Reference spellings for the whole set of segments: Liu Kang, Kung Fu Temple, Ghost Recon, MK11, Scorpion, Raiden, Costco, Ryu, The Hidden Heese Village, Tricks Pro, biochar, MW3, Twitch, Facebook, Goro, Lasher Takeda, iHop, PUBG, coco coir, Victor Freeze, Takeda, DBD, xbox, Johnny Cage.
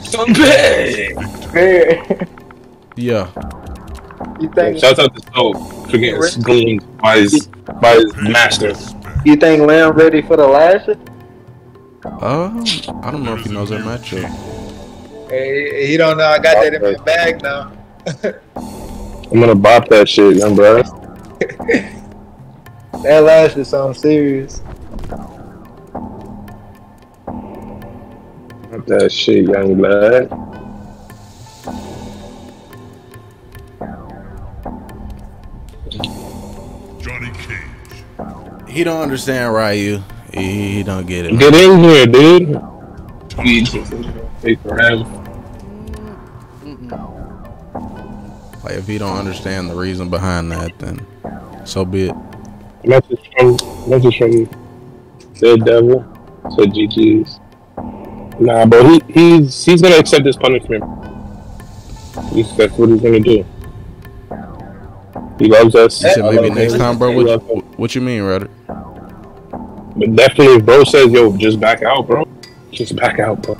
Someday! Yeah. You think? Shout out to Soul for getting screamed by his master. You think Lamb ready for the lashes? I don't know if he knows that matchup. Hey, he don't know. I got that in my bag now. I'm gonna bop that shit, young bro. That lash is something serious. Bop that shit, young blood. Johnny Cage. He don't understand Ryu. He don't get it. Get in here, dude. Like, if he don't understand the reason behind that, then so be it. Message from Dead Devil. So GG's. Nah, but he's gonna accept this punishment. That's what he's gonna do. He loves us. He said maybe next time, bro. What you mean, Rudder? But definitely, if bro says, yo, just back out, bro. Just back out, bro.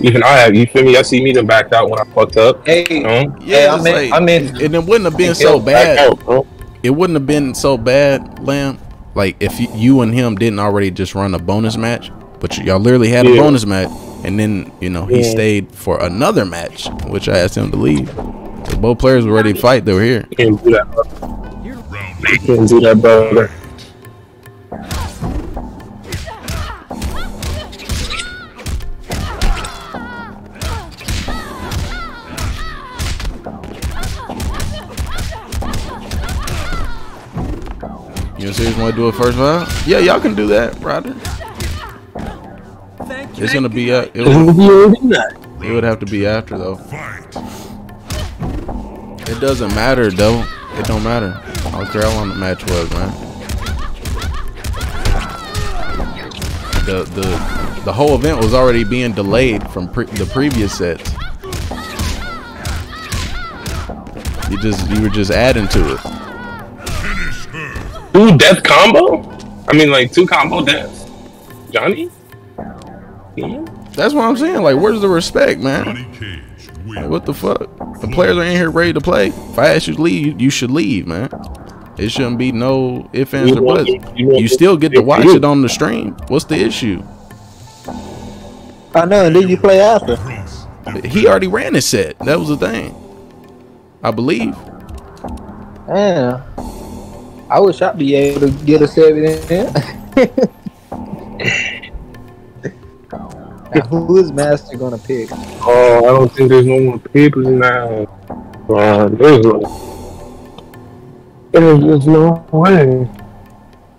Even I have, you feel me? I see me done backed out when I fucked up. Hey, you know? Yeah, I mean, and it wouldn't have been so bad. Out, bro. It wouldn't have been so bad, Lamb. Like, if you and him didn't already just run a bonus match, but y'all literally had a bonus match, and then, you know, he stayed for another match, which I asked him to leave. So both players were ready to fight. They were here. You can't do that, bro. You can't do that, bro. You serious want to do it first round? Yeah, y'all can do that, brother. It's gonna be it would have to be after though. It doesn't matter though. It don't matter. I don't care how long the match was, man. The whole event was already being delayed from the previous sets. You were just adding to it. 2 death combo? I mean, like, 2 combo deaths. Johnny? Yeah. That's what I'm saying. Like, where's the respect, man? Like, what the fuck? The players are in here ready to play. If I ask you to leave, you should leave, man. It shouldn't be no ifs, ands, or buts. You still get to watch it on the stream. What's the issue? I know, and then you play after. He already ran his set. That was the thing. I believe. Yeah. I wish I'd be able to get a 7 in there. Who is Master gonna pick? Oh, I don't think there's no more people now. There's no way.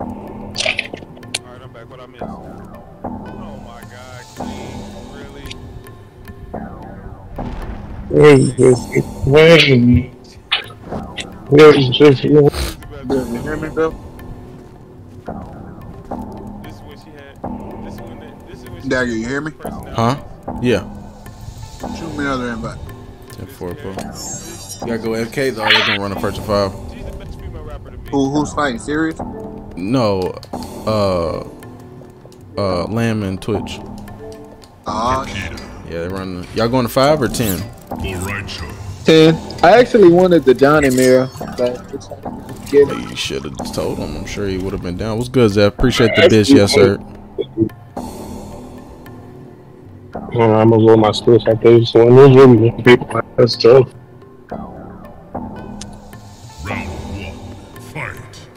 Alright, I'm back. What I missed? Oh my god, really? Where is this? Good. You hear me, Bill? This is what she had. This is what she Dagger, you hear me? Huh? Yeah. Shoot me another invite. 10-4, bro. You gotta go FK, though. They're gonna run a first and 5. Who's fighting? Serious? No. Lamb and Twitch. Yeah, they're running. Y'all going to 5 or 10? Alright, sure. 10. I actually wanted the Johnny mirror, but it's you should have told him. I'm sure he would have been down. What's good, Zeph? Appreciate the dish, yes, sir. I'm gonna roll my skills out there. So in this room, that's tough. Round 1, fight.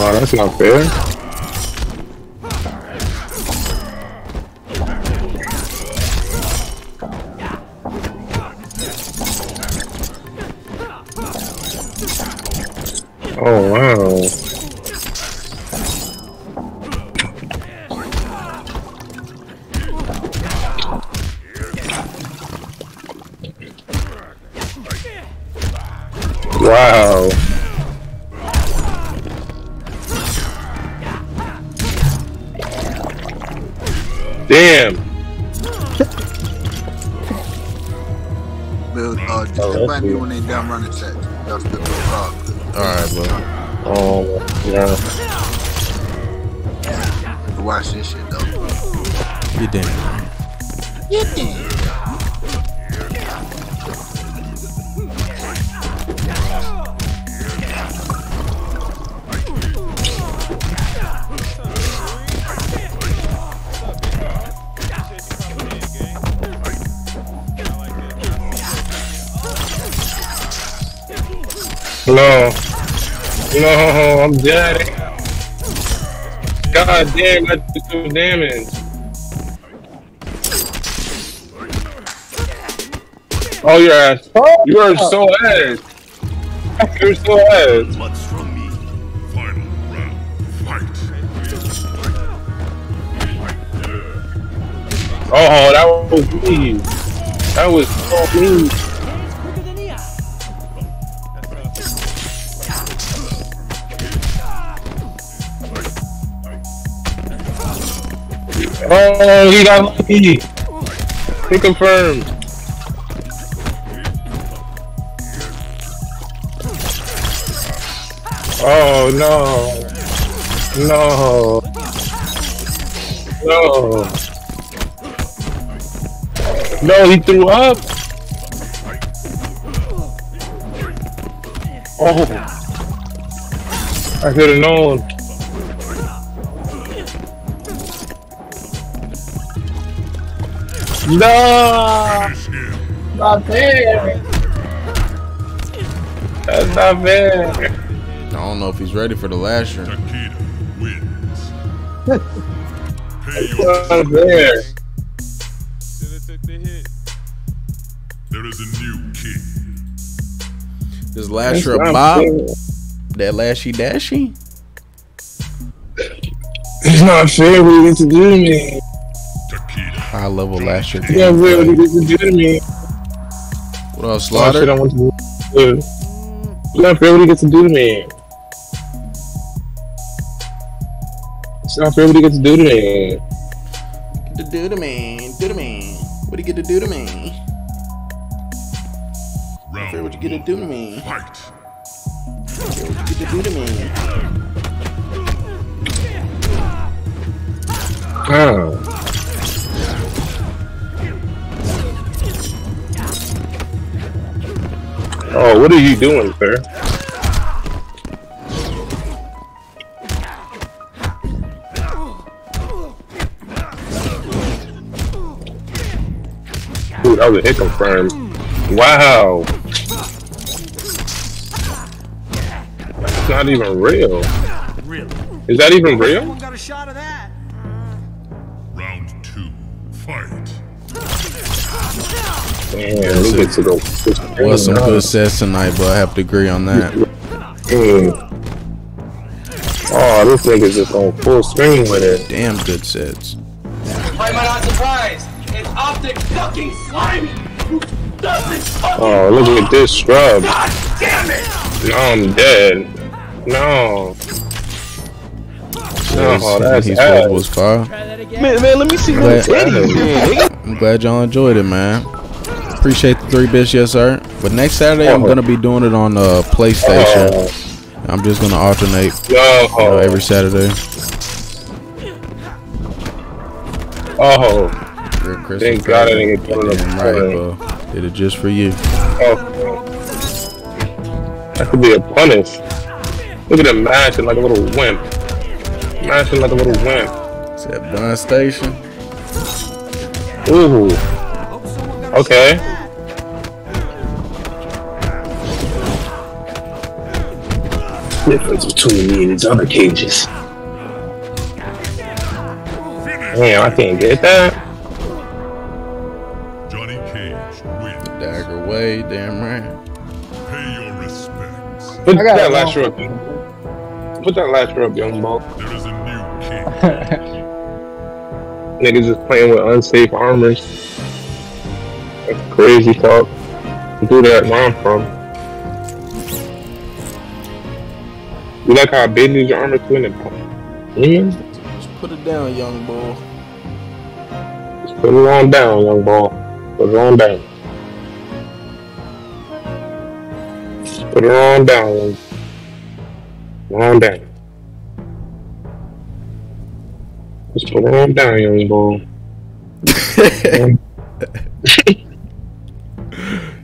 Oh, that's not fair. Oh wow. Wow. Damn. Dude, just remind me when they done running set. That's the problem. Alright, bro. Oh, yeah. Watch this shit, though. You damn. Get there. Hello. Hello, I'm dead. God damn, I did some damage. Oh, your ass. You are so ass. You're so ass. What's from me? Final round. Fight. Oh, that was mean. That was so mean. Oh, he got lucky. He confirmed. Oh no, no, no, no! He threw up. Oh, I could have known. No! Not fair! That's not fair! I don't know if he's ready for the lasher. Takeda wins. That's not fair! Should've took the hit. There is a new king. This lasher a bop? That lashy dashy? It's not fair what you to do, man. High level last year. Yeah, really, this is good to me. What else, Slaughter? I want to do. Not fair what he gets to do to me. It's not fair what he gets to do to me. Get to do to me, do to me. What do you get to do to me? Not fair what you get to do to me. Not fair what you get to do to me. Oh. Oh, what are you doing, sir? Dude, that was a hit confirmed. Wow. That's not even real. Is that even real? Everyone got a shot of that. Round 2, fight. Man, we get to go. Was some good sets tonight, but I have to agree on that. Oh, this nigga's just on full screen with it. Damn good sets. Why am I not surprised? It's optic fucking slimy. Oh, look at this scrub. God damn it! No, I'm dead. No. Oh, that's what was fire. Man, let me see my titties. I'm glad y'all enjoyed it, man. Appreciate the 3 bits, yes sir. But next Saturday I'm gonna be doing it on PlayStation. I'm just gonna alternate every Saturday. Oh, thank God I didn't get it. Damn right, did it just for you. Oh, that could be a punish. Look at him mashing like a little wimp. Mashing like a little wimp. It's that Bun Station. Ooh. Okay. Difference between me and these other cages. Damn, I can't get that. Johnny Cage wins. Dagger way, damn right. Pay your respects. Put that lasher up, young boy. There is a new king. Niggas is playing with unsafe armors. That's crazy talk. Do that where I'm from. You like how I bend these armor to it? Just put it down, young boy. Just put it on down, young boy. Put it on down. Just put it on down, young boy. On down. Just put it on down, young boy.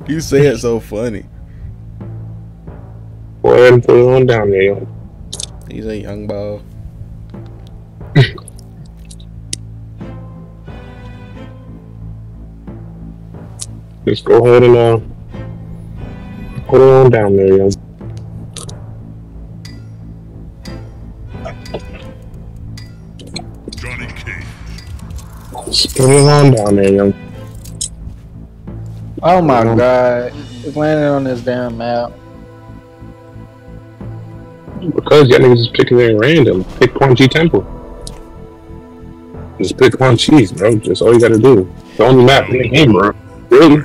You say it so funny. Go ahead and put it on down there, yo. He's a young ball. Just go ahead and put it on down there, yo. Johnny Cage. Just put it on down there, yo. Oh my god. It's landing on this damn map. Because y'all niggas just picking it random. Pick Kung Fu Temple. Just pick one cheese, bro. That's all you gotta do. The only map in the game, bro. Really?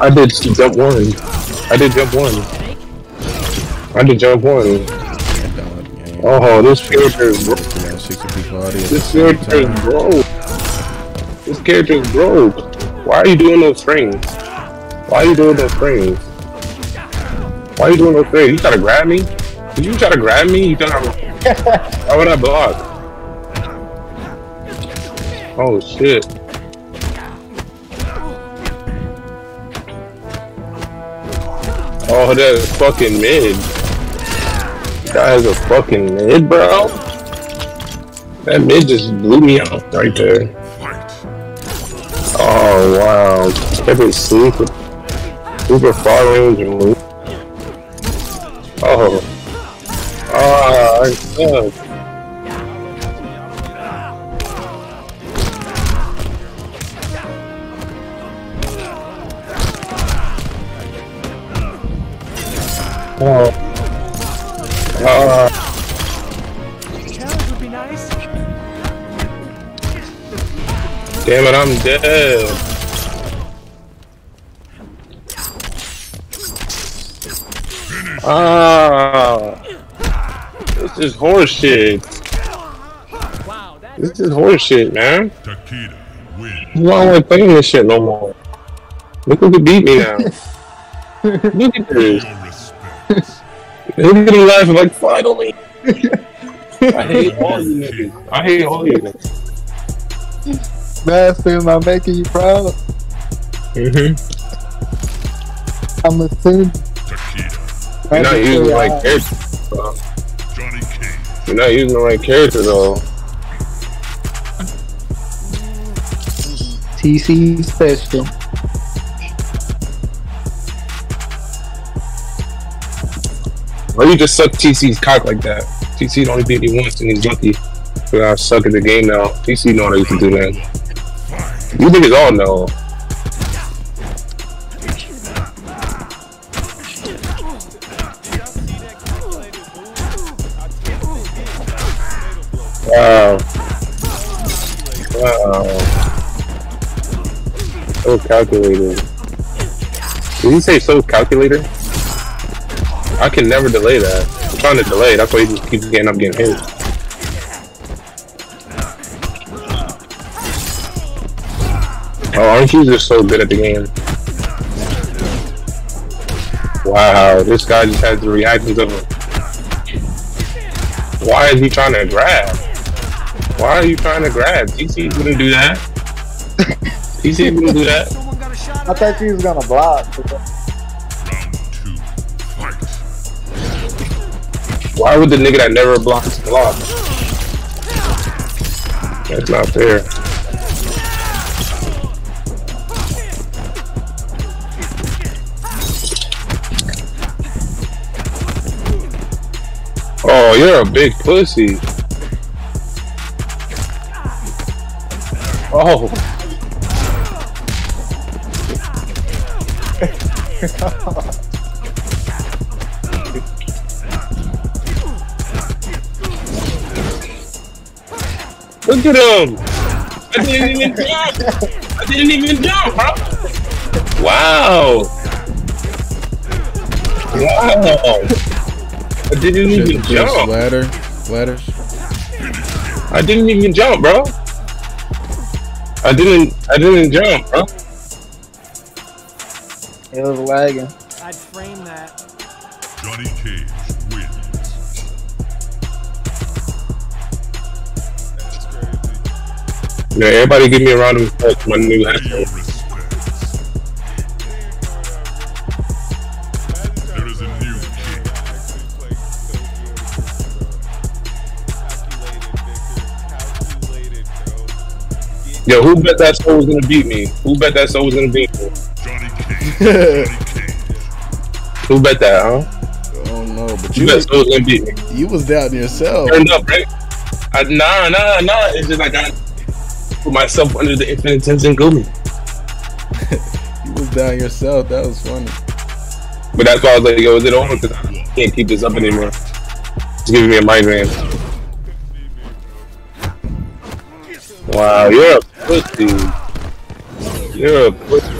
I did jump one. Oh, this character is broke. This character is broke. Why are you doing those frames? You try to grab me? Did you try to grab me? You thought I... Why would I block? Oh shit. Oh, that's fucking mid. That is a fucking mid, bro. That mid just blew me out right there. Oh wow. Every super far range move. Oh. Ah, I suck. Oh. Challenge would be nice. Damn it, I'm dead. This is horse shit. Wow, this is horse shit, man. Takeda wins. I don't like playing this shit no more. Look who could beat me now. Look at this. Look at him laughing like, finally. I hate all you niggas. Bastard, I'm making you proud. I'm a team. You're not using the right character, bro. Johnny Cage. You're not using the right character, though. TC special. Why you just suck TC's cock like that? TC only beat me once and he's lucky. But I suck at the game now. TC know how you can do that. You niggas all know. Wow. So calculated. Did he say so calculated? I can never delay that. I'm trying to delay, that's why he just keeps getting up getting hit. Oh, aren't you just so good at the game? Wow, this guy just has the reactions of him. Why is he trying to grab? Why are you trying to grab? TC wouldn't do that. I thought he was gonna block. Why would the nigga that never blocks block? That's not fair. Oh, you're a big pussy. Oh. Look at him. I didn't even jump, bro. Wow. Wow. I didn't even jump. I didn't even jump, bro. I didn't jump, bro. It was lagging. I'd frame that. Johnny Cage wins. That's crazy. Yeah, everybody give me a round of respect, my new headphone. There is a new king. Yo, who bet that soul was gonna beat me? Who bet that soul was gonna beat me? Johnny Cage. Johnny Cage. Who bet that, huh? I don't know, but you bet soul was gonna beat me. You was doubting yourself. Turned up, right? Nah. It's just like I put myself under the infinite tension and go me. You was down yourself. That was funny. But that's why I was like, yo, is it on? Because I can't keep this up anymore. It's giving me a migraine. Wow, you're a pussy. You're a pussy.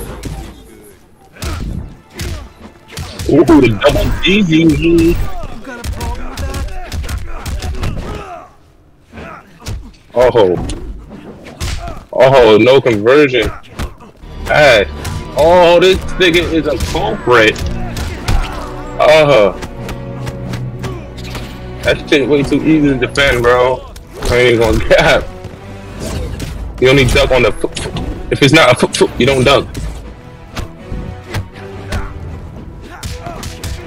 Ooh, the double DBD. Oh, no conversion. Hey. Oh, this nigga is a culprit. That shit way too easy to defend, bro. I ain't gonna cap. You only duck on the foot. If it's not a foot, you don't duck.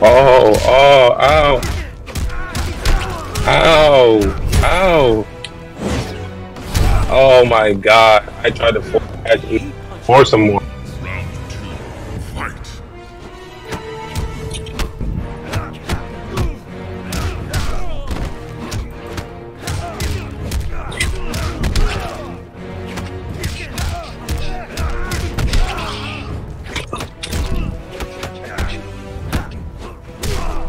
Ow. Ow. Oh my god, I tried to force some more. Round two, fight.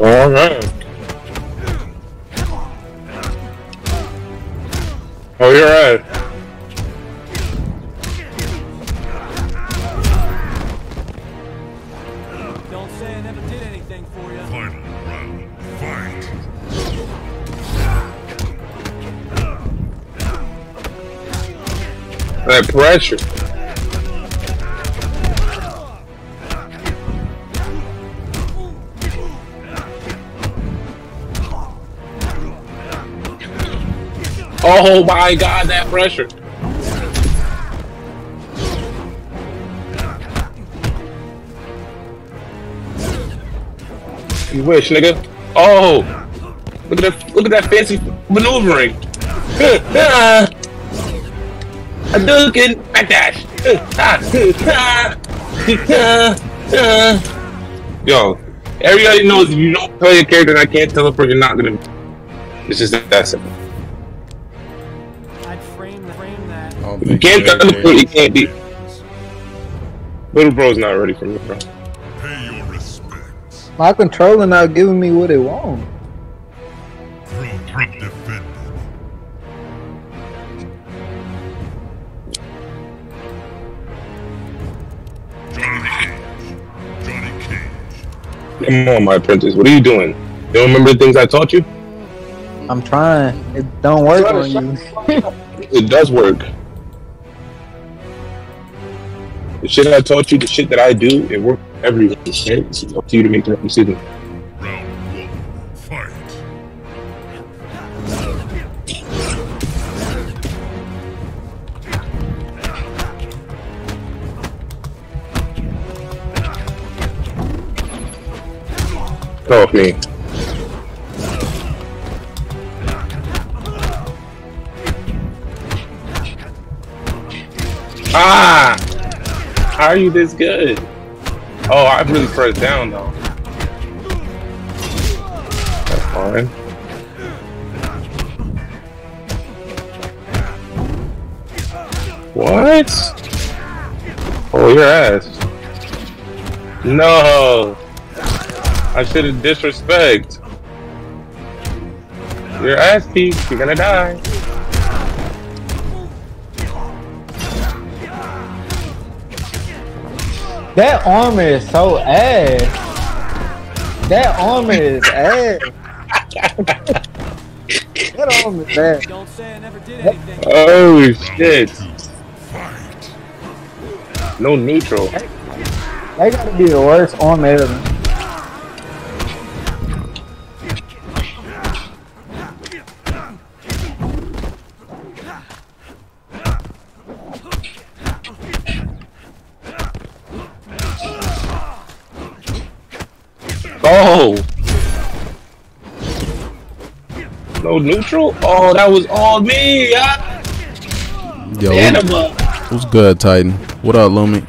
Alright. Oh, you're right. That pressure. Oh my god, that pressure. You wish, nigga. Oh, look at that fancy maneuvering. A Dugan backdash. Yo, everybody knows if you don't play a character and I can't teleport, you're not gonna. It's just that simple. I'd frame that. You can't teleport, you can't beat. Little bro's not ready for me, bro. Pay your respects. My controller not giving me what it wants. Come on, my apprentice. What are you doing? You don't remember the things I taught you? I'm trying. It don't work on you. It does work. The shit I taught you, the shit that I do, it works for everyone. It's up to you to make the right decision. Round one, fight. Go off me. Ah! How are you this good? Oh, I really pressed down though. That's fine. What? Oh, your ass. No! I shouldn't disrespect. Your ass peak, you're gonna die. That armor is so ass. That armor is ass. That armor is ass. Don't say I never did anything. Oh shit. No neutral. That gotta be the worst armor ever. Oh! No neutral? Oh, that was all me! Yo, Anima. What's good, Titan? What up, Lumi?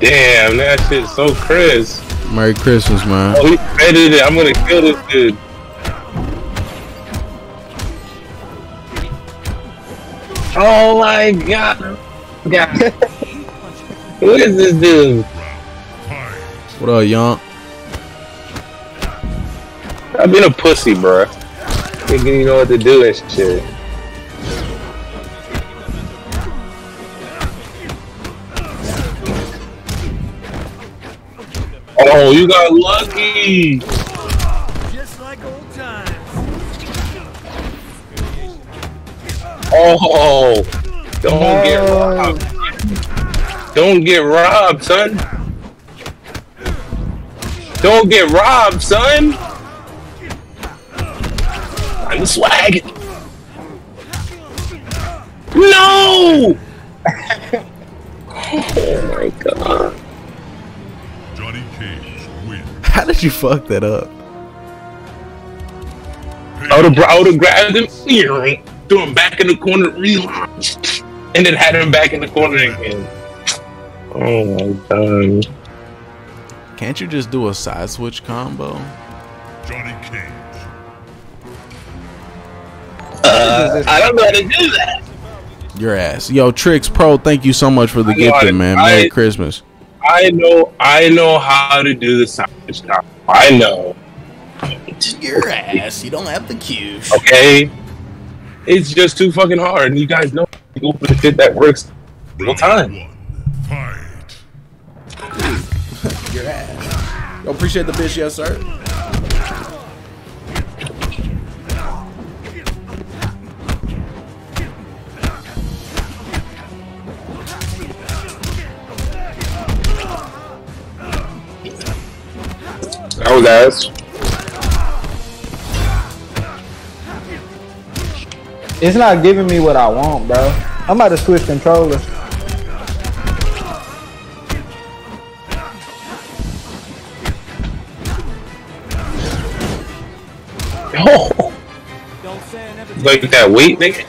Damn, that shit's so Chris. Merry Christmas, man. Oh, he edited it. I'm gonna kill this dude. Oh my god. Who is this dude? What up, young? I've been a pussy, bro. Thinking you know what to do and shit. Oh, you got lucky. Just like old times. Oh, don't get robbed. Don't get robbed, son. Don't get robbed, son. I'm swag. No. Oh my god. Johnny Cage wins. How did you fuck that up? I would have grabbed him, threw him back in the corner, relaunched, and then had him back in the corner again. Oh my god. Can't you just do a side switch combo? Johnny Cage. I don't know how to do that. Your ass. Yo, Tricks Pro, thank you so much for the gift, man. Merry Christmas. I know how to do the side switch combo. I know. It's your ass. You don't have the cue. Okay. It's just too fucking hard, and you guys know you open the shit that works all time. Your ass. Yo, appreciate the bitch, yes sir. That was ass. It's not giving me what I want, bro. I'm about to switch controllers. Oh! Like that weight, nigga?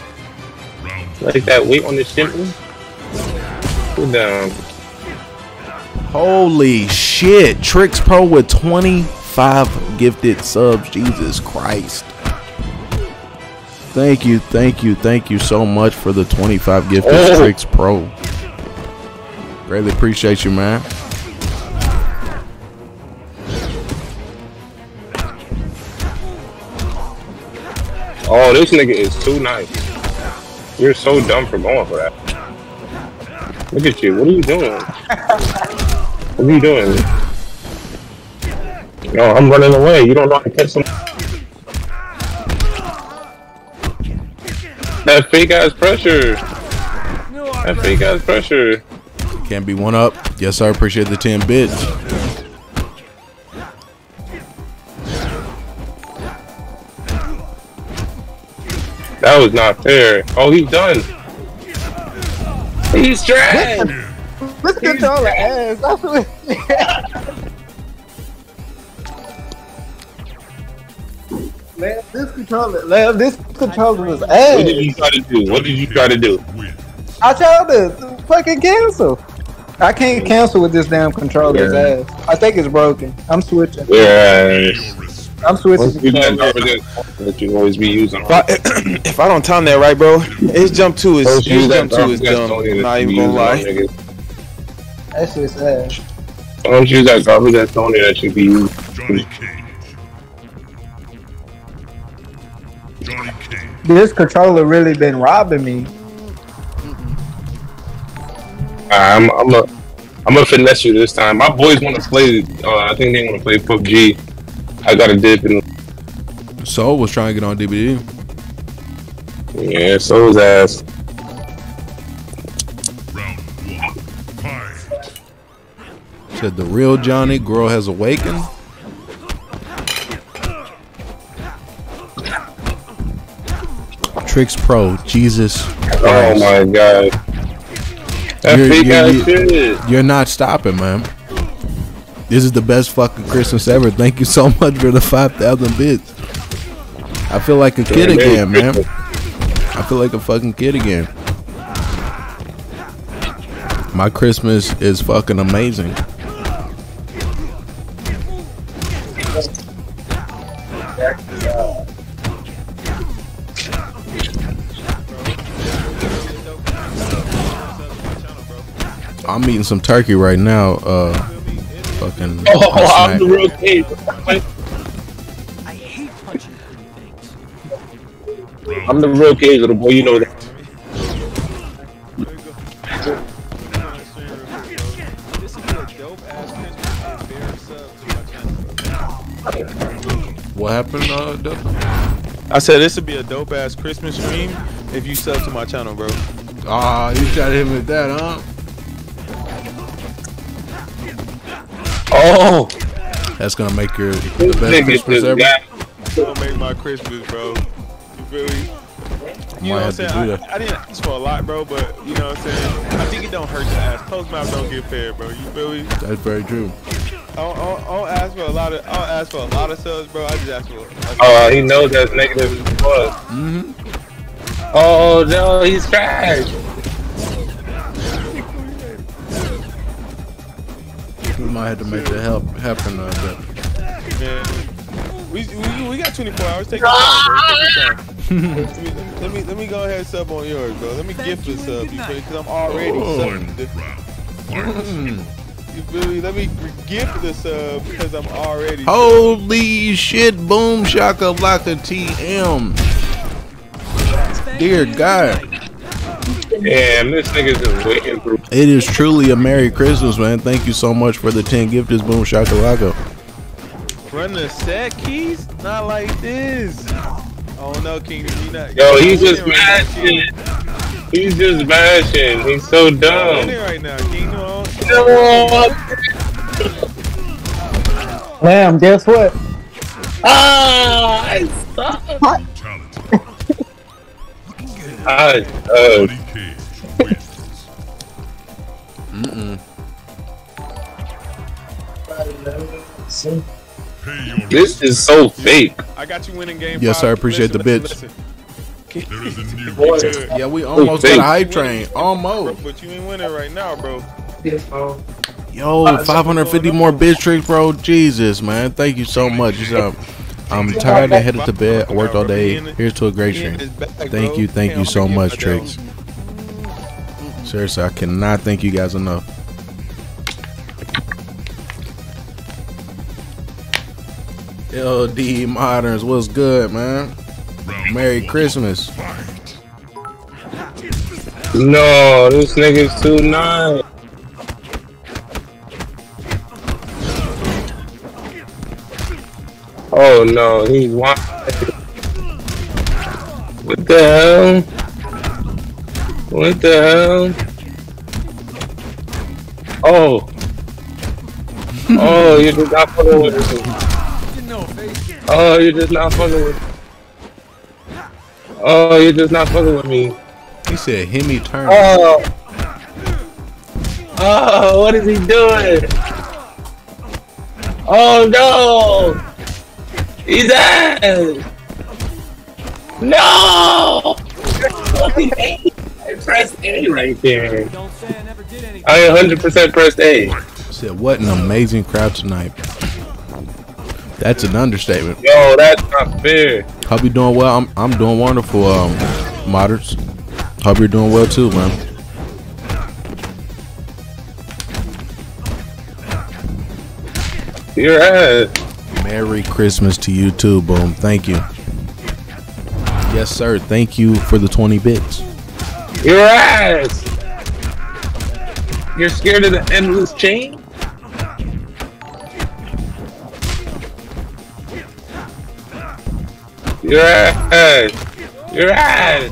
Like that weight on this shit? Cool down. Holy shit, Tricks Pro with 25 gifted subs. Jesus Christ. Thank you so much for the 25 gifted Tricks Pro. Really appreciate you, man. Oh, this nigga is too nice. You're so dumb for going for that. Look at you. What are you doing? What are you doing? No, I'm running away. You don't know how to catch someone. That fake ass pressure. That fake ass pressure. Can't be one up. Yes, sir. Appreciate the 10 bits. That was not fair. Oh, he's done. He's trash. Let's get to all the ass. Man, this controller was ass. What did you try to do? What did you try to do? I tried to fucking cancel. I can't cancel with this damn controller's ass. I think it's broken. I'm switching. Yes. I'm switching. That you always be using. If I don't time that right, bro, his jump two is dumb. I'm not even gonna lie. That shit's ass. I don't use that garbage that's on there that should be used. Johnny Cage. Johnny Cage. This controller really been robbing me. I'm a finesse you this time. My boys want to play. I think they want to play PUBG. I got a dip in. Soul was trying to get on DBD. Yeah, Soul's ass. Said the real Johnny Goro has awakened. Tricks Pro, Jesus. Oh my god. That fake ass shit. You're not stopping, man. This is the best fucking Christmas ever. Thank you so much for the 5,000 bits. I feel like a kid again, man. I feel like a fucking kid again. My Christmas is fucking amazing. I'm eating some turkey right now. Fucking. Oh, I'm the real cage. I hate punching things. I'm the real cage, little boy. You know that. What happened? I said this would be a dope ass Christmas stream if you sub to my channel, bro. Ah, you tried to hit me with that, huh? Oh, that's gonna make your the best Christmas ever. That's gonna make my Christmas, bro. You feel me? You know what I'm saying? I didn't ask for a lot, bro, but you know what I'm saying? I think it don't hurt to ask. Post mouth don't get fair, bro. You feel me? That's very true. I don't ask for a lot of subs, bro. I just ask for. Oh, he knows that's negative. Mm-hmm. Oh no, he's trash. We might have to make that happen. Yeah. We got 24 hours. Take your time, bro. Take your time. let me go ahead and sub on yours, bro. Let me gift this sub, you feel me? Because I'm already subbing this. You feel me? Let me gift this sub because I'm already. Holy shit! Boom shaka laka TM. Dear God. Damn, this nigga's just waiting through. It is truly a Merry Christmas, man. Thank you so much for the 10 gifters. Boom shakalaka. Run the set keys? Not like this. Oh no, King. Yo, he's just bashing. He's just bashing. He's so dumb. Right now, King. No. Damn, guess what? Ah, I suck. This is so fake. I got you winning game. Yes, sir, I appreciate the bitch. There is a new yeah, we almost got a hype train. Almost. But you ain't winning right now, bro. Yo, 550 more bitch tricks, bro. Jesus, man. Thank you so much. I'm tired and headed to bed. I worked all day. Here's to a great stream. Thank you so much, Tricks. Seriously, I cannot thank you guys enough. LD Moderns, what's good, man? Merry Christmas. No, this nigga's too nice. Oh no, he's wild. What the hell? What the hell? Oh. Oh, you did not follow with me. Oh, you did not follow with me. Oh, you did not follow with me. He said, hit me turn. Oh. Oh, what is he doing? Oh no. He's out! No! I pressed A right there. I 100% pressed A. Said, what an amazing crowd tonight. That's an understatement. Yo, that's not fair. Hope you're doing well. I'm doing wonderful, modders. Hope you're doing well too, man. You're right. Merry Christmas to you too, boom. Thank you. Yes, sir. Thank you for the 20 bits. Your ass. You're scared of the endless chain? Your ass. Your ass.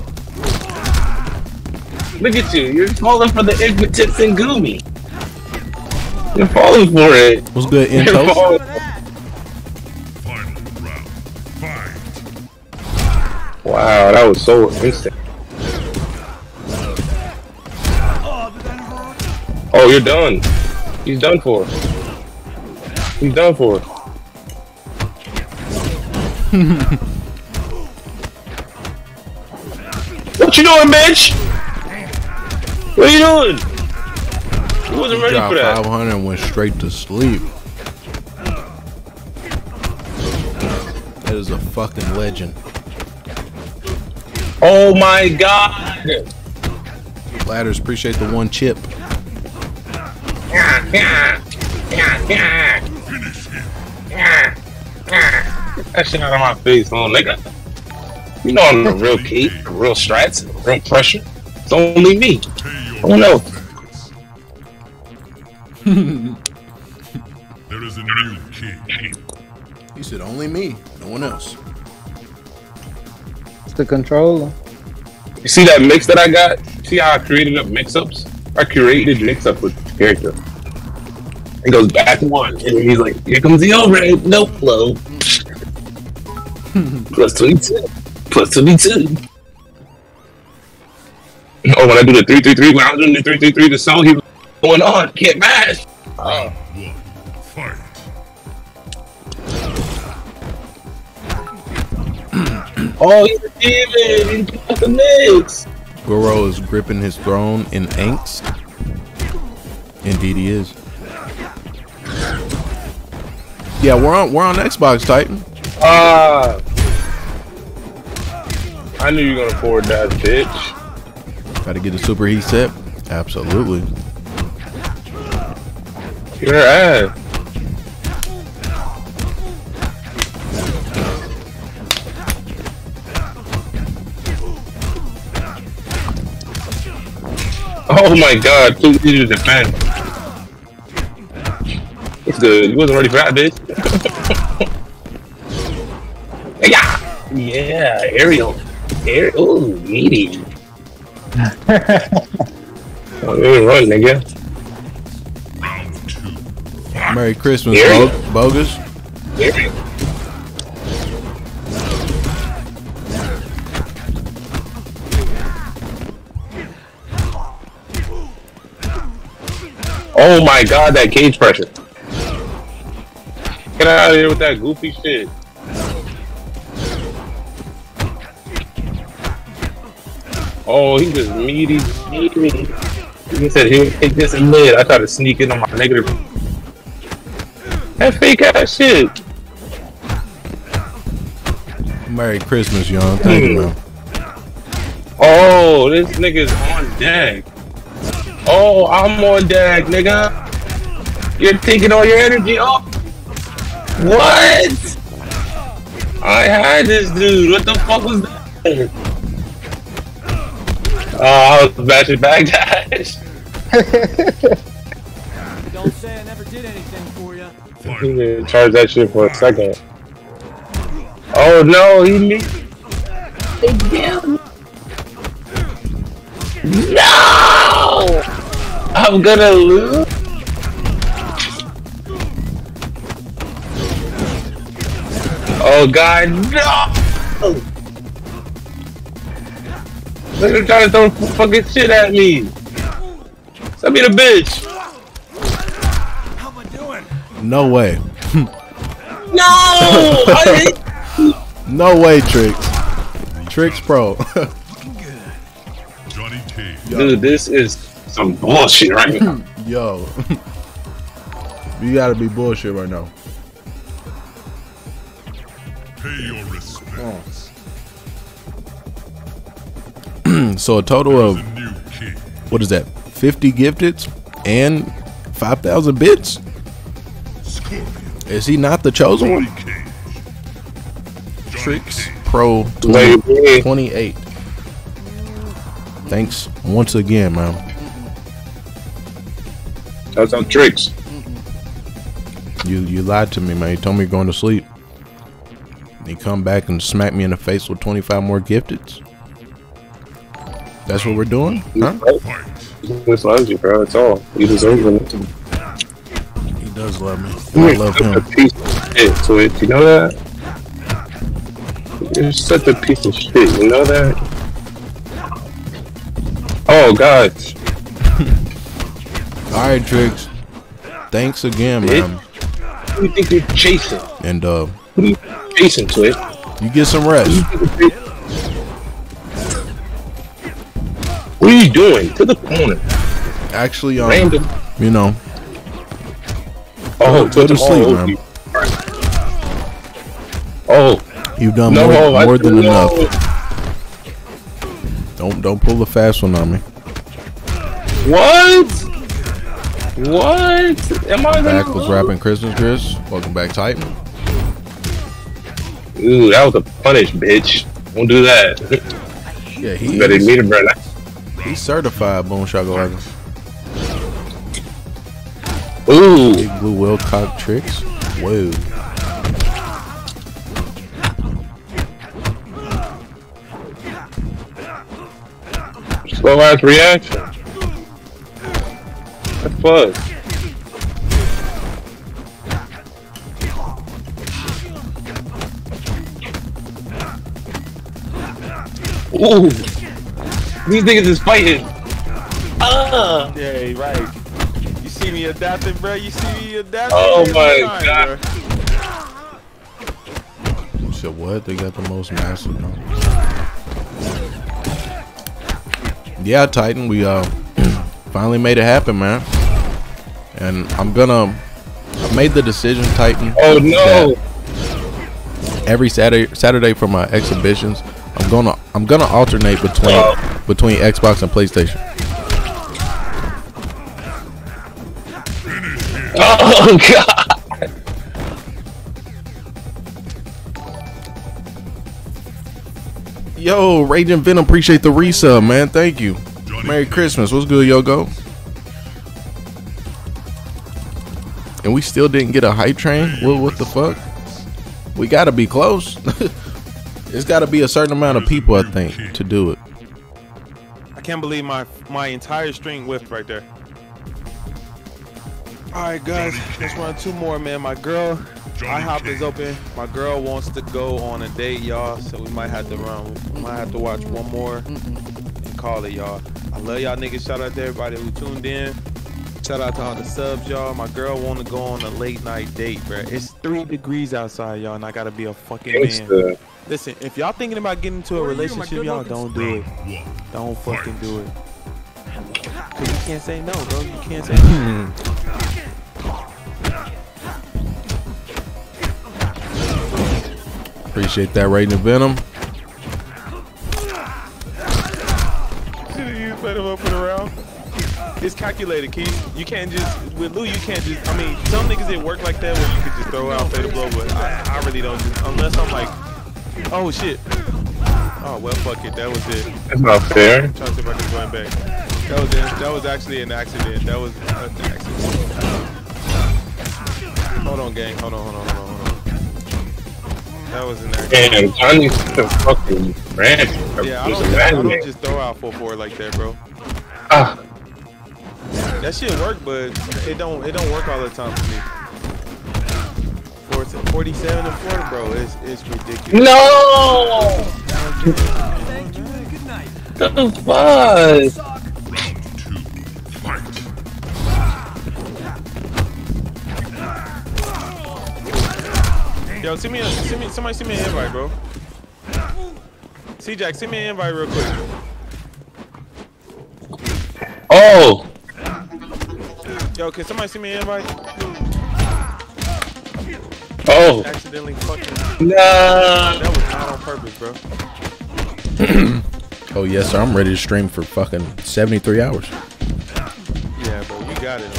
Look at you. You're falling for the Igmatits and Goomy. You're falling for it. What's good, Entos? Wow, that was so instant. Oh, you're done. He's done for. I'm done for. What you doing, bitch? What are you doing? You wasn't ready for that. 500 and went straight to sleep. That is a fucking legend. Oh my god. Ladders, appreciate the one chip. That shit out of my face, little nigga. You know I'm the real key, the real strats, the real pressure. It's only me. Oh no. There is a new king. He said only me, no one else. It's the controller. You see that mix that I got? See how I created up mix-ups? I created mix-up with the character. He goes back one, and he's like, here comes the overhead, no flow. Plus 22. Plus 22. Oh, when I do the 3-3-3, when I was doing the 3-3-3, the song he was going on, can't match. Oh. Oh, he's a demon! He's got the mix! Goro is gripping his throne in angst. Indeed he is. Yeah, we're on Xbox, Titan. I knew you were gonna forward that, bitch. Gotta get the super heat set. Absolutely. Your ass. Oh my god, too easy to defend. It's good. You wasn't ready for that, bitch. Yeah! Yeah, aerial. Aerial. Ooh, meaty. Oh, really run, nigga. Merry Christmas, bogus. Aerial. Oh my god, that cage pressure. Get out of here with that goofy shit. Oh, he just meaty, meaty. He said he would take this and mid. I tried to sneak in on my negative. That fake ass shit. Merry Christmas, y'all. Thank you, man. Oh, this nigga's on deck. Oh, I'm on deck, nigga. You're taking all your energy off. What? I had this dude. What the fuck was that? Oh, I was matching backdash. Don't say I never did anything for you. He didn't charge that shit for a second. Oh no, he needs. No! I'm gonna lose. Oh god, no! They're trying to throw fucking shit at me. Send me the bitch. How am I doing? No way. No! I hate you. No way, Tricks. Tricks Pro. Johnny Cage. Dude, this is some bullshit right now. Yo. You gotta be bullshit right now. Pay your respects. Oh. So a total of what is that? 50 gifteds and 5,000 bits? Scorpion. Is he not the chosen one? Tricks Pro 28. Thanks once again, man. That's on Tricks. You lied to me, man. You told me you're going to sleep. And you come back and smack me in the face with 25 more gifteds. That's what we're doing, huh? This loves you, bro. It's all. He deserves it. He does love me. I love him. Twitch. You know that? You're such a piece of shit. You know that? Oh god. All right, Tricks. Thanks again, man. Who do you think you're chasing? And who do you think you're chasing, Twitch? You get some rest. What are you doing? To the corner. Actually, random. You know. Oh, go to sleep, man. Oh, you've done more than enough. Don't pull the fast one on me. What? What? Am I back? Was rapping Christmas, Chris. Welcome back, Titan. Ooh, that was a punish, bitch. Don't do that. Yeah, he. Better meet him right now. He's certified bone shot guard. Ooh, big blue will cock tricks. Whoa. Slow ass reaction. That's fun. Ooh, these niggas is fighting. Ah, yeah, right. You see me adapting, bro. You see me adapting. Oh my god. So what? They got the most massive numbers. Yeah, Titan, we finally made it happen, man. And I made the decision, Titan. Oh no! Every Saturday for my exhibitions, I'm gonna alternate between Xbox and PlayStation. Oh god! Yo, Raging Venom, appreciate the resub, man. Thank you. Merry Christmas. What's good, Yogo? And we still didn't get a hype train. What the fuck? We gotta be close. It's gotta be a certain amount of people, I think, to do it. I can't believe my entire string whiffed right there. All right, guys, let's run two more, man. My girl, iHop is open. My girl wants to go on a date, y'all. So we might have to run. We might have to watch one more. Call it, y'all. I love y'all niggas. Shout out to everybody who tuned in. Shout out to all the subs, y'all. My girl want to go on a late night date, bro. It's 3 degrees outside, y'all, and I gotta be a fucking man. Listen, if y'all thinking about getting into a relationship, y'all don't do it. Don't fucking do it. Cause you can't say no, bro. You can't say no. Appreciate that, Raiden and Venom. Up and around. It's calculated, Keith. You can't just with Lou. You can't just. I mean, some niggas it work like that where you could just throw out fatal blow, but I really don't. Unless I'm like, oh shit. Oh well, fuck it. That was it. That's not fair. I'm trying to see if I can join back. That was it. That was actually an accident. That was an accident. Hold on, gang. Hold on. That was an accident. Damn, Johnny's fucking ranting. Yeah, I don't just throw out 4-4 like that, bro. Ah. That shit work, but it don't work all the time for me. 47 and 40, bro. It's ridiculous. No. Thank you. Good night. That was fun. Round 2. Fight. Yo, somebody send me an invite, bro. C-Jack, send me an invite real quick. Oh! Yo, can somebody send me an invite? Oh! Accidentally fucking... No! That was not on purpose, bro. Oh, yes, sir. I'm ready to stream for fucking 73 hours. Yeah, bro, we got it.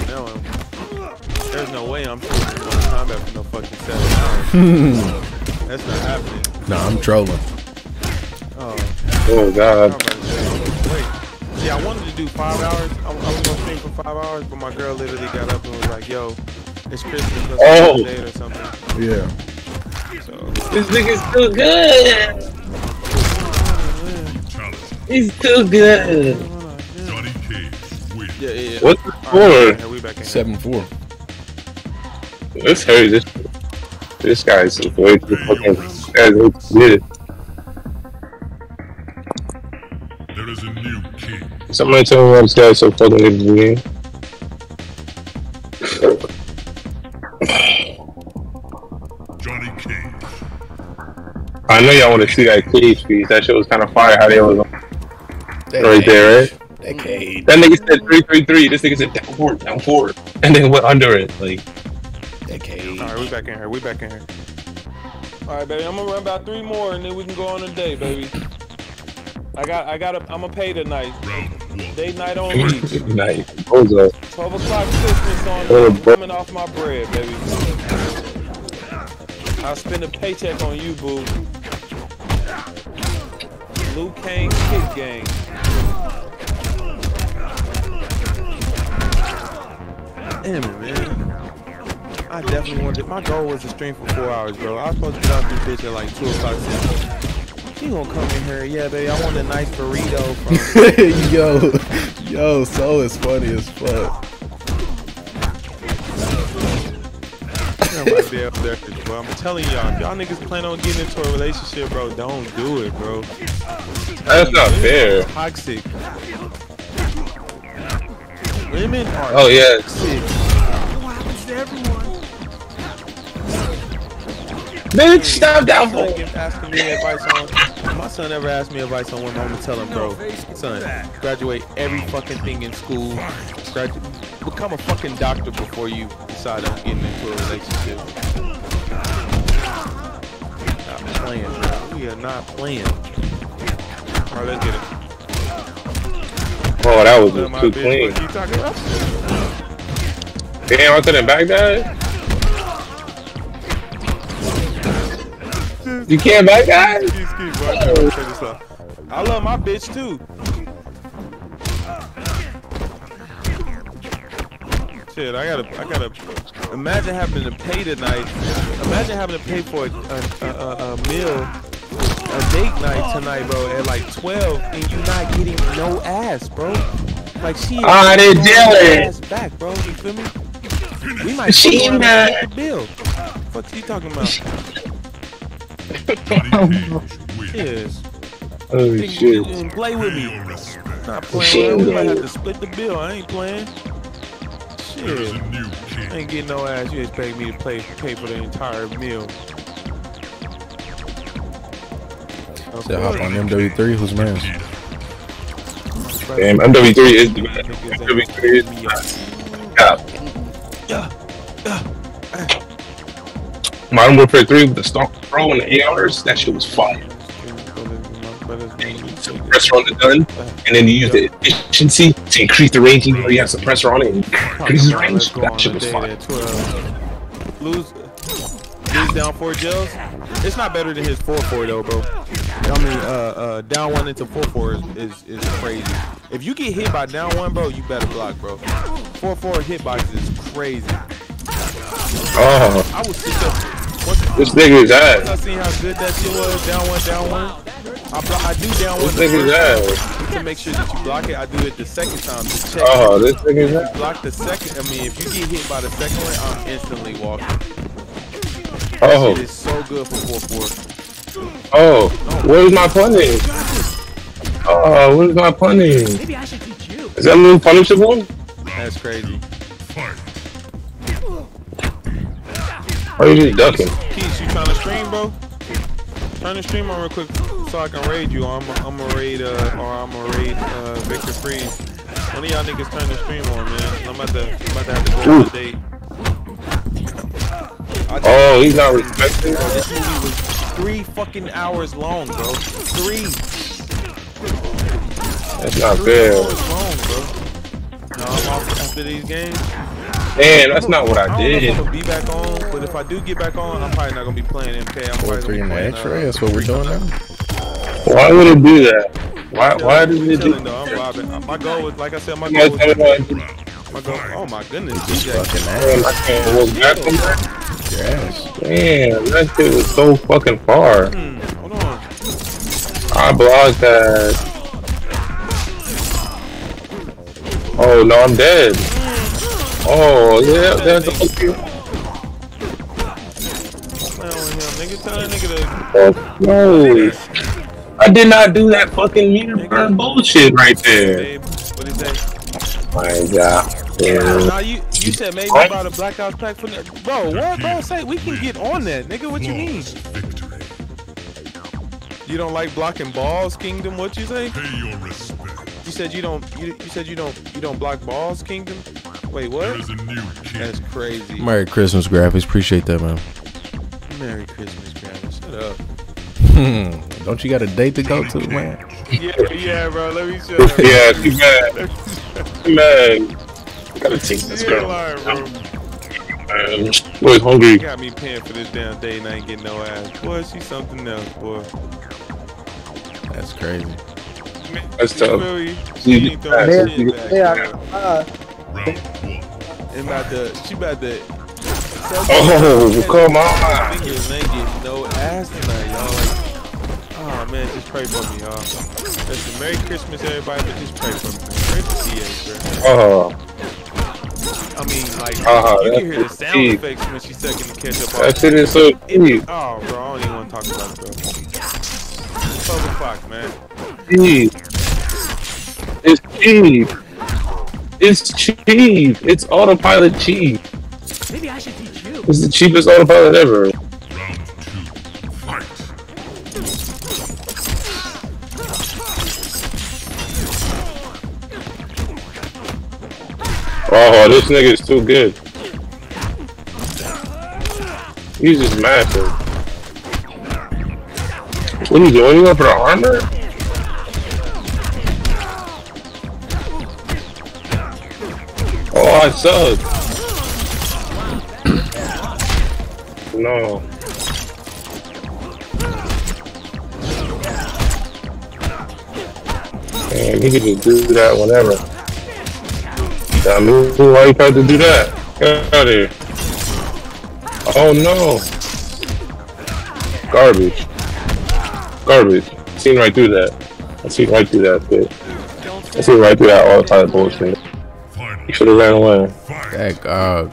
There's no way I'm going to combat for no fucking 7 hours. That's not happening. Nah, I'm trolling. Oh god. Wait. Yeah, I wanted to do 5 hours. I was gonna stream for 5 hours, but my girl literally got up and was like, yo, it's Christmas, let's go date or something. Yeah. So this nigga's too good. He's too good. Johnny Cage win. Yeah. What the score? Right, 7-4. Let's hurry this guy's way too fucking did it. Is a new king. Somebody tell me why I'm scared so fucking good. I know y'all want to see that Cage piece. That shit was kind of fire how they was on. Right there, right? That Cage. That nigga said 333. This nigga said down forward, down forward. And then went under it. Like, that Cage. Alright, we back in here. We back in here. Alright, baby. I'm gonna run about 3 more and then we can go on a day, baby. I'm gonna pay tonight. Day night only. Night. 12 o'clock Christmas on me. Coming off my bread, baby. I'll spend a paycheck on you, boo. Liu Kang kick game. Damn it, man. I definitely wanted. My goal was to stream for 4 hours, bro. I was supposed to get out this bitch at like 2 o'clock. She gonna come in here, yeah, baby. I want a nice burrito from. yo, so is funny as fuck. I might be up there, bro. I'm telling y'all, if y'all niggas plan on getting into a relationship, bro, don't do it, bro. That's not fair. Toxic. Women are. Oh yeah. Toxic. What happens to everyone? Bitch, stop down for my son ever asked me advice on women, I'm gonna tell him, bro, son, graduate every fucking thing in school, become a fucking doctor before you decide on getting into a relationship. Stop playing, bro. We are not playing. Alright, let's get it. Oh, that was too clean. What you talking about? Damn, I couldn't back that? You can't back guys? I love my bitch too. Shit, I gotta imagine having to pay tonight. Imagine having to pay for a meal, a date night tonight, bro, at like 12 and you not getting no ass, bro. Like she ain't ass back, bro, you feel me? We might she ain't the bill. What the fuck you talking about? Yes. Oh shit! Didn't play with me. Not playing. We might have to split the bill. I ain't playing. Shit. I ain't getting no ass. You expect me to pay for the entire meal? Still hop on MW3. Who's man? Damn, MW3 is the man. MW3 is the man. Yeah. Modern Warfare 3 with the Stalk Pro and the ARs, that shit was fire. You suppressor on the gun, and then you use the efficiency to increase the range, even though you have suppressor on it, and increases the range. That shit was fire. Lose down 4 gels? It's not better than his 4-4 though, bro. I mean, down 1 into 4-4 is crazy. If you get hit by down 1, bro, you better block, bro. 4-4 hitbox is crazy. Oh. I was sick. This nigga's ass. I seen how good that shit was. Down 1, down 1. I do down 1. This nigga's ass. To make sure that you block it, I do it the second time to check. Oh, this nigga's ass. Block the second. I mean, if you get hit by the second one, I'm instantly walking. Oh. That shit is so good for 4-4. Oh. Where's my punning? Oh, where's my punning? Maybe I should teach you. Is that little punishable? That's crazy. Why are you just ducking? Keith, you trying to stream, bro? Turn the stream on real quick so I can raid you. I'm gonna raid Victor Freeze. One of y'all niggas turn the stream on, man. I'm about to have to go on a date. Oh, he's not respecting. This movie was 3 fucking hours long, bro. 3. That's not fair. 3 hours long, bro. No, I'm off after these games. Man, that's not what I did. I don't know if I'm gonna be back on, but if I do get back on, I'm probably not gonna be playing MK. I'm probably gonna be playing X-Ray. That's what we're doing now. Why would it do that? Why did it do that? I'm robbing. My goal was, like I said, my goal was. My goal. Oh my goodness, DJ. Yes. Man, that shit was so fucking far. Hold on. I blocked that. Oh no, I'm dead. Oh, yeah, that's the fuck you. Oh, no. I did not do that fucking meter burn bullshit right there. What is that? My God. Now you said maybe about a blackout pack for that. Bro, what? Bro, say we can get on that, nigga. What you mean? You don't like blocking balls, Kingdom? What you say? Pay your respect. You said you don't. You said you don't block balls, Kingdom. Wait, what? There is a new king. That's crazy. Merry Christmas, Graphics. Appreciate that, man. Merry Christmas, Graphics. Shut up. Don't you got a date to go to, man? Yeah, bro. Let me shut up. Yeah, too bad. Man, I gotta take this girl. Man, boy's hungry. You got me paying for this damn day and I ain't getting no ass. Boy, she's something else, boy. That's crazy. Man, that's tough. She ain't throwing shit back. She about to... Oh, come on. Niggas ain't getting no ass tonight, y'all. Like, oh, man, just pray for me, y'all. Listen, Merry Christmas, everybody, but just pray for me. Pray for DA, bro. I mean, like, you can hear the sound effects when she's sucking the ketchup off. That shit is so deep. Oh, bro, I don't even want to talk about it, bro. 12 o'clock, man. Deep. It's cheap. It's cheap. It's autopilot cheap. Maybe I should teach you. It's the cheapest autopilot ever. Round two, fight. Oh, this nigga is too good. He's just massive. What are you doing? You going for the armor? Oh, I suck. No. Man, you can just do that whenever. That move? Why you tried to do that? Get out of here. Oh no. Garbage. Garbage. Seen right through that. I seen right through that bit. I seen right through that all the time bullshit. You should have ran away. Thank God.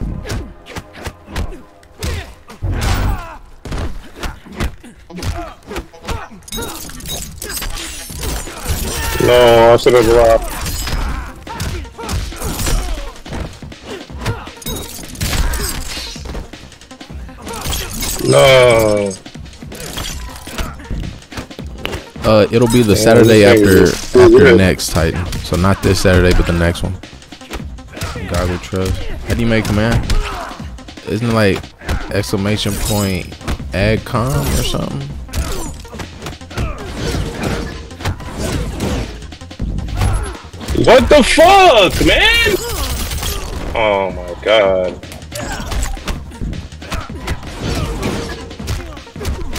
No, I should have dropped. No. It'll be the Saturday after next Titan. So not this Saturday, but the next one. God will trust. How do you make command? Isn't it like exclamation point adcom or something? What the fuck, man? Oh my god.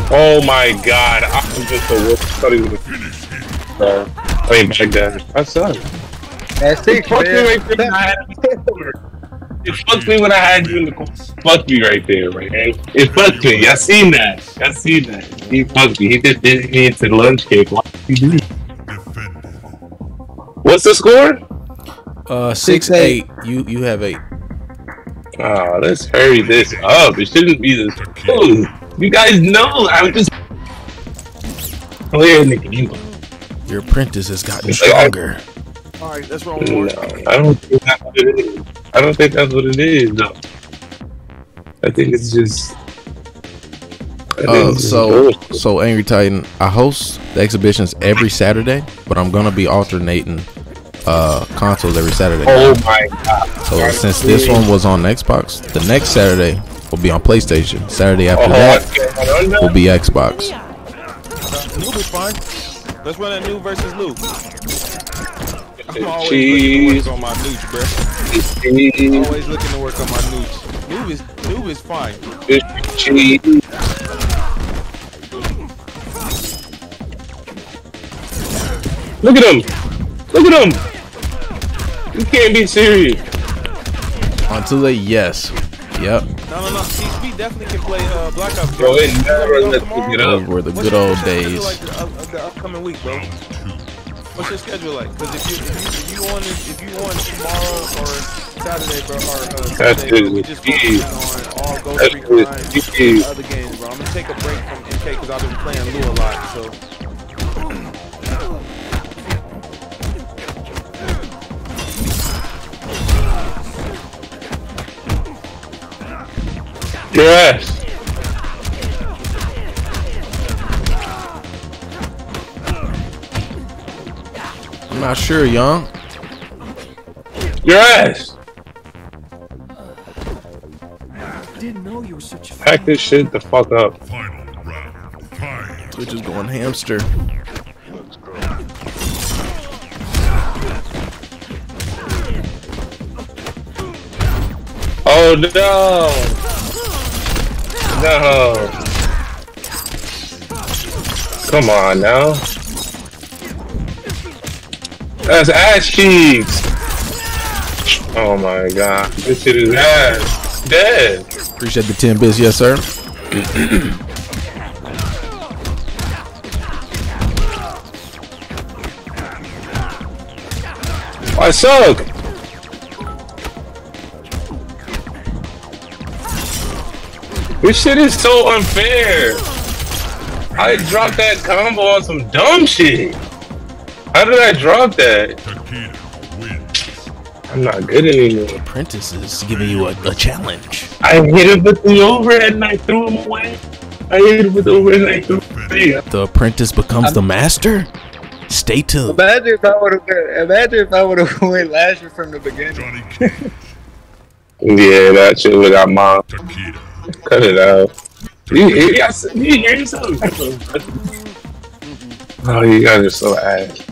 Oh my god, I'm just a wolf. I thought he was gonna finish him. I ain't back down. I suck. It fucked me when I had you in the corner. Fucked me right there, right? It fucked me. Y'all seen that. Y'all seen that. He fucked me. He just did me into lunch cake. Why did he do that? What's the score? 6-8. You have 8. Oh, let's hurry this up. It shouldn't be this close. You guys know I was just playing the game. Your apprentice has gotten stronger. All right, that's wrong. No, I don't think that's what it is. I don't think that's what it is. No, I think it's just. So Angry Titan, I host the exhibitions every Saturday, but I'm gonna be alternating consoles every Saturday. Oh my god. So since this one was on Xbox, the next Saturday will be on PlayStation. Saturday after that will be Xbox. Luke is fine. Let's run a new versus Luke. I'm always looking to work on my nooch, bro. I'm always looking to work on my nooch. Noob is fine. Cheese. Look at him! Look at him! You can't be serious. Until they Yep. No. We definitely can play Black Ops. Bro, it never lets you get up. Over the good old days. What's your schedule like the upcoming week, bro? What's your schedule like? Because if you want tomorrow or Saturday, bro, or Sunday, we just focus on all Ghost Recon and other games, bro. I'm gonna take a break from MK because I've been playing Lou a lot, so. Yes. not sure, young. Your ass. Didn't know you were such a pack this shit the fuck up. Final round. Fine. Twitch is going hamster. Oh no! No! Come on now. That's ass cheeks. Oh my god! This shit is ass dead. Appreciate the 10 bits, yes sir. I suck. This shit is so unfair. I dropped that combo on some dumb shit. How did I drop that? I'm not good anymore. Apprentice is giving you a challenge. I hit him with the overhead and I threw him away. I hit him with the overhead and I threw him away. The apprentice becomes the master? Stay tuned. Imagine if I would have went last year from the beginning. Yeah, that shit would have mom. Cut it out. You hear yourself? Oh, you guys are so ass.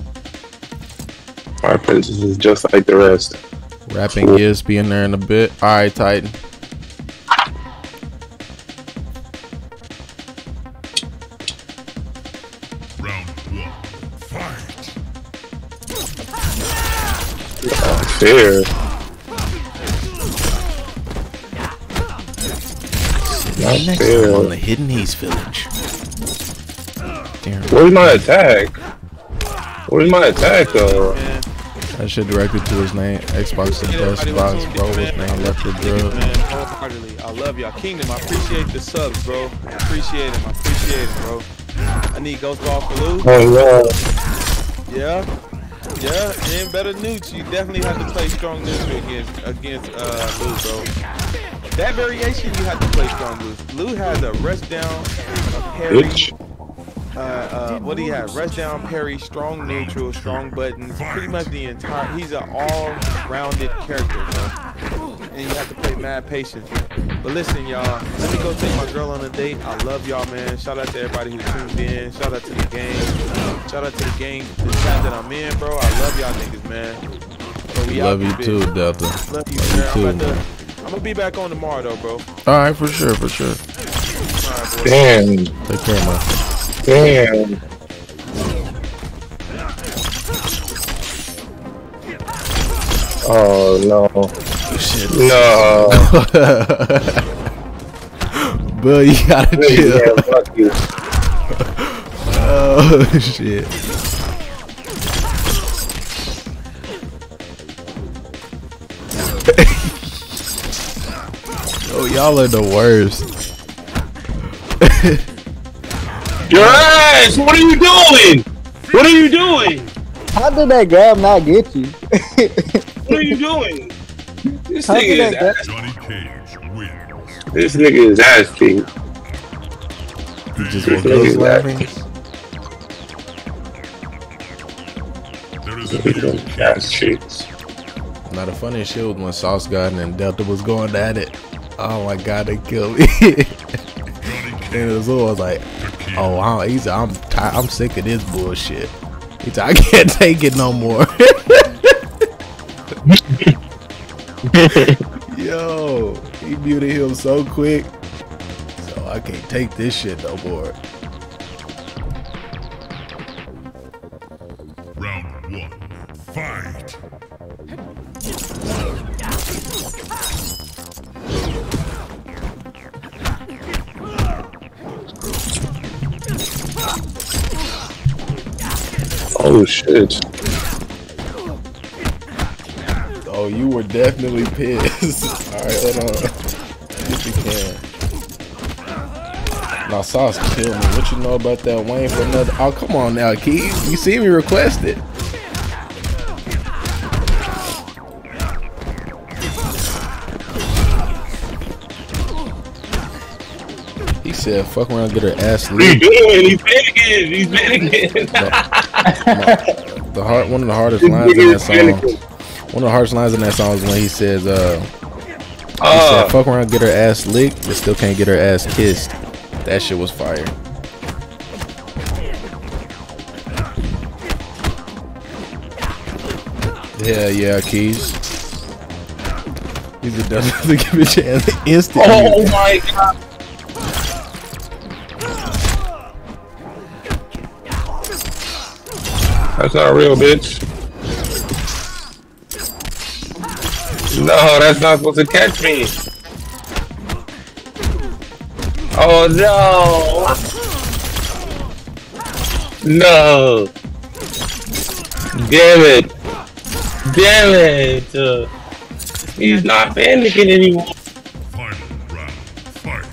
Our princess is just like the rest. Rapping cool. Is being there in a bit. Alright, Titan. Round one. Fight. Oh, fair. Not next fair. On the Hidden East Village. Damn. Where's my attack? Where's my attack though? Yeah. That shit directed to his name. Xbox the best box, bro. Now left the drug. Wholeheartedly, I love y'all. Kingdom, I appreciate the subs, bro. I appreciate him. I appreciate it, bro. I need Ghost Ball for Lou. Oh yeah. Yeah. Yeah. And better nukes. You definitely have to play strong neutral against Lou, bro. That variation you have to play strong neutral. Lou has a rest down, a parry. What do you have? Rest down, parry, strong neutral, strong buttons. Pretty much the entire. He's an all-rounded character, bro. And you have to play mad patience. But listen, y'all. Let me go take my girl on a date. I love y'all, man. Shout out to everybody who tuned in. Shout out to the gang. Shout out to the gang. The chat that I'm in, bro. I love y'all niggas, man. Bro, love you too, Delta. Love you, man. I'm gonna be back on tomorrow, though, bro. All right, for sure, for sure. All right, damn. Take care, man. Damn. Oh no. Shit. No. Bro, you gotta chill. Yeah, fuck you. Oh shit. Yo, y'all are the worst. Your ass! What are you doing? What are you doing? How did that grab not get you? What are you doing? This nigga is ass. Johnny Cage wins. This nigga is ass king. He just won't go laughing. There is a ass cheeks. Now the funniest shit was when Sauce got in and Delta was going at it. Oh my god, they killed me. And it was always like, oh, I'm sick of this bullshit. He said, I can't take it no more. Yo, he muted him so quick. So I can't take this shit no more. Round one, fight. Oh shit. Oh, you were definitely pissed. Alright, hold on. If you can. Now Sauce killed me. What you know about that Wayne for another? Oh, come on now, Keith. You see me request it. He said, fuck around, get her ass leaked. He's big again. He's big again. One of the hardest lines in that song is when he says, he said, fuck around, get her ass licked, but still can't get her ass kissed. That shit was fire. Yeah, yeah, Keys. He's definitely give a chance instantly. Oh my god. That's not real, bitch. No, that's not supposed to catch me. Oh no! No! Damn it! Damn it! He's not panicking anymore. Final round, fight.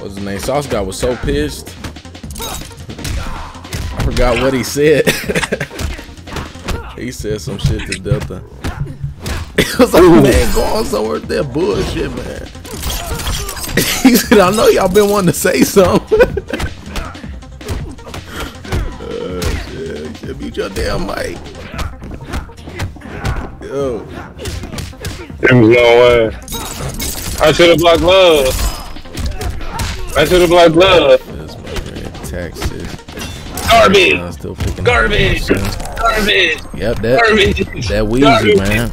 What's his name? Sauce guy was so pissed. I forgot what he said. He said some shit to Delta. It was like, man, go on somewhere with that bullshit, man. He said, I know y'all been wanting to say something. Shit. Mute your damn mic. Yo. It was no way. I should have blocked love. I should have blocked love. That's my red taxes. Garbage. I'm still picking garbage. Garbage. Yep, that. Garbage. That Weezy, man.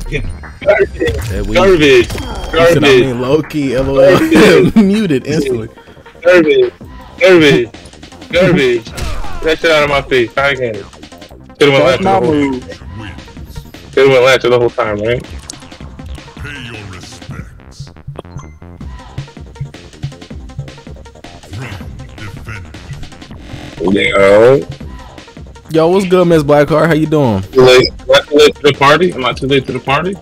Garbage. That Weezy. Garbage. Garbage. I mean, low key, LOL. Muted instantly. Garbage. Garbage. Garbage. That shit out of my face. I can't. Should have went last the whole time. Should have went last the whole time, right? Yo. Yo, what's good, Miss Blackheart? How you doing? I'm not too late to the party. I'm not too late to the party.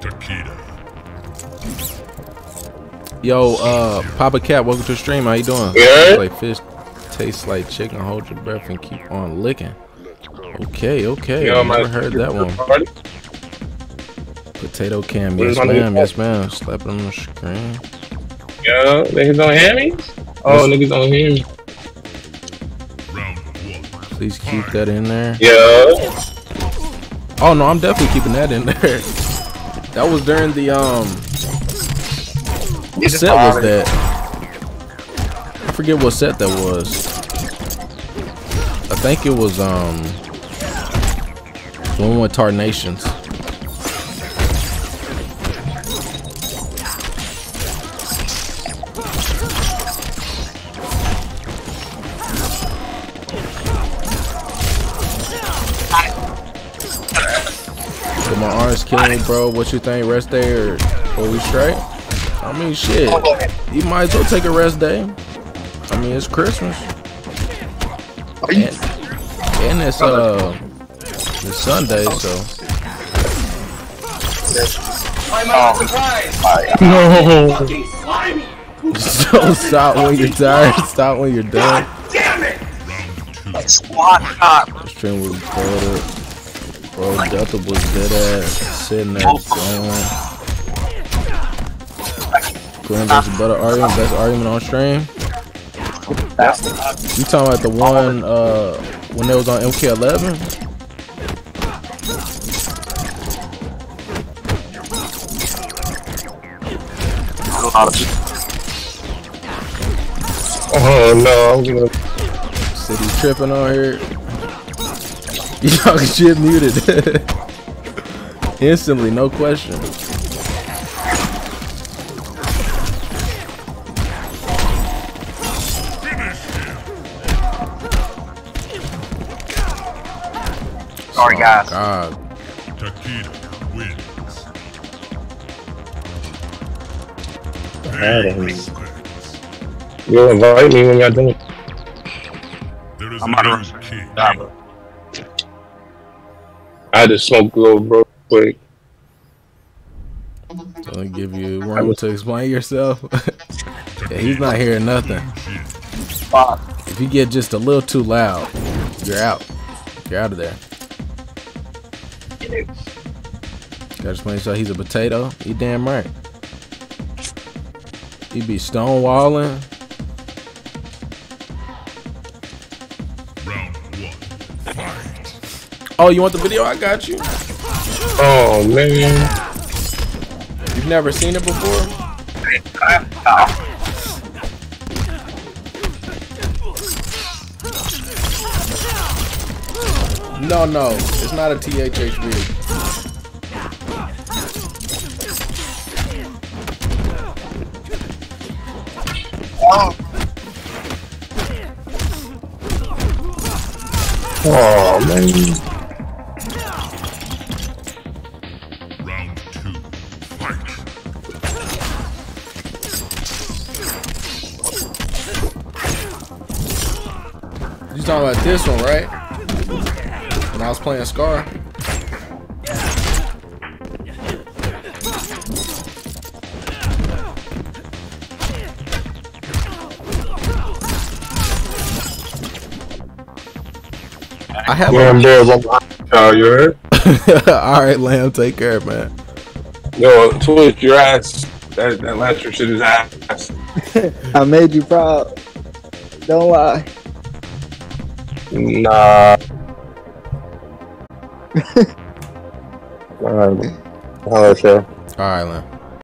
Takeda. Yo, Papa Cat, welcome to the stream. How you doing? Yeah. Like fish, tastes like chicken. Hold your breath and keep on licking. Okay, okay. Yo, I've never heard that one. Party? Potato cam. Yes, ma'am. Yes, ma'am. Slapping on the screen. Yo, niggas don't hear me? Oh, niggas don't hear me. Please keep that in there. Yeah. Oh no, I'm definitely keeping that in there. That was during the what set was that? I forget what set that was. I think it was the one with Tarnations. My arm's killing me, bro. What you think? Rest day or we straight? I mean, shit. You might as well take a rest day. I mean, it's Christmas. And it's Sunday, so. No. So stop when you're tired. Stop when you're done. Damn it! Squad up. Stream will be bro, Delta was dead ass sitting there going. Glenn versus Butter argument, best argument on stream. You talking about the one when it was on MK11? Oh no, I'm gonna. City tripping on here. Y'all shit muted. Instantly, no question. Sorry, guys. God. Takeda wins. You'll invite me when y'all do it. I'm out of here. I just smoked globe real quick. I'll give you room to explain yourself. Yeah, he's not hearing nothing. If you get just a little too loud, you're out. You're out of there. Gotta explain yourself. He's a potato. You damn right. He be stonewalling. Round one. Fight. Oh, you want the video? I got you. Oh man. You've never seen it before? No, no, it's not a THH read. Oh. Oh, man. You talking about this one, right? When I was playing Scar. I have Alright, Lamb, take care, man. Yo, Twitch, your ass. That last trip shit is ass. I made you proud. Don't lie. Nah. Alright, man. Alright, Len.